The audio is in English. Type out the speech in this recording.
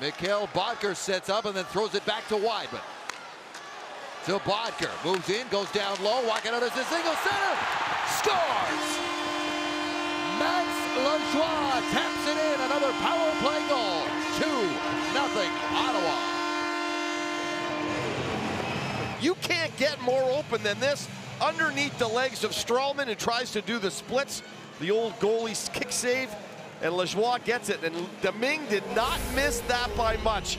Mikhail Boedker sets up and then throws it back to Wyman. Till Boedker moves in, goes down low, Wakano's the single center, scores! Max Lajoie taps it in, another power play goal, 2-0 Ottawa. You can't get more open than this, underneath the legs of Strollman, who tries to do the splits, the old goalie's kick save, and Lajoie gets it, and Domingue did not miss that by much.